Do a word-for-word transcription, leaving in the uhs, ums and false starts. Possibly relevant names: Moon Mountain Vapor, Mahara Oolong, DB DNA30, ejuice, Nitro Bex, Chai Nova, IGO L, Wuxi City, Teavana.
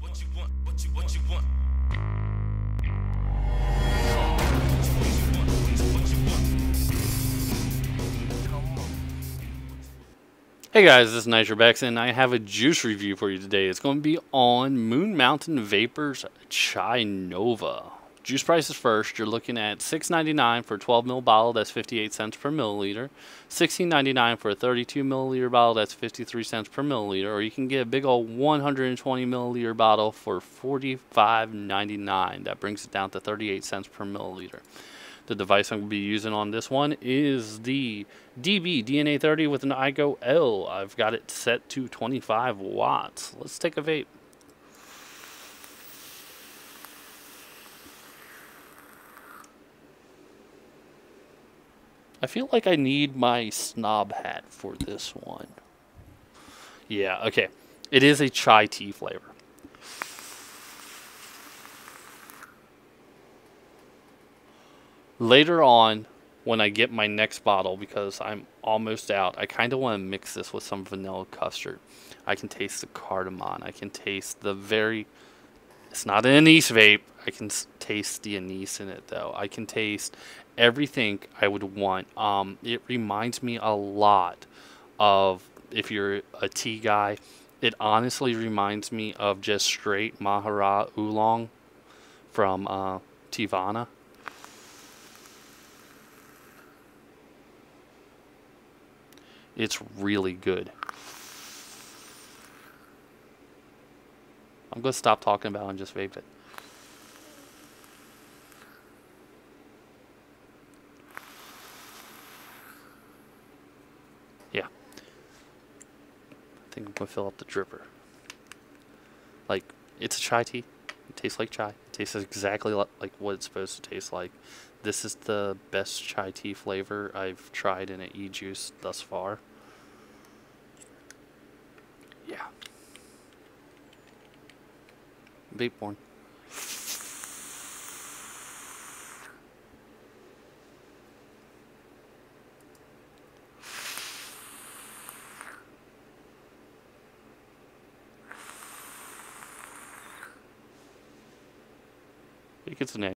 What you want, what you what you want. Hey guys, this is Nitro Bex and I have a juice review for you today. It's going to be on Moon Mountain Vapors Chai Nova. Juice prices first, you're looking at six ninety-nine for a twelve milliliter bottle, that's fifty-eight cents per milliliter. sixteen ninety-nine for a thirty-two milliliter bottle, that's fifty-three cents per milliliter. Or you can get a big old one hundred twenty milliliter bottle for forty-five ninety-nine. That brings it down to thirty-eight cents per milliliter. The device I'm going to be using on this one is the D B D N A thirty with an I G O L. I've got it set to twenty-five watts. Let's take a vape. I feel like I need my snob hat for this one. Yeah, okay. It is a chai tea flavor. Later on, when I get my next bottle, because I'm almost out, I kind of want to mix this with some vanilla custard. I can taste the cardamom. I can taste the very... It's not an anise vape. I can taste the anise in it, though. I can taste everything I would want. Um, it reminds me a lot of, if you're a tea guy, it honestly reminds me of just straight Mahara Oolong from uh, Teavana. It's really good. I'm going to stop talking about it and just vape it. Yeah. I think I'm going to fill up the dripper. Like, it's a chai tea. It tastes like chai. It tastes exactly like what it's supposed to taste like. This is the best chai tea flavor I've tried in an e-juice thus far. Yeah. Vapeborn. I think it's an egg.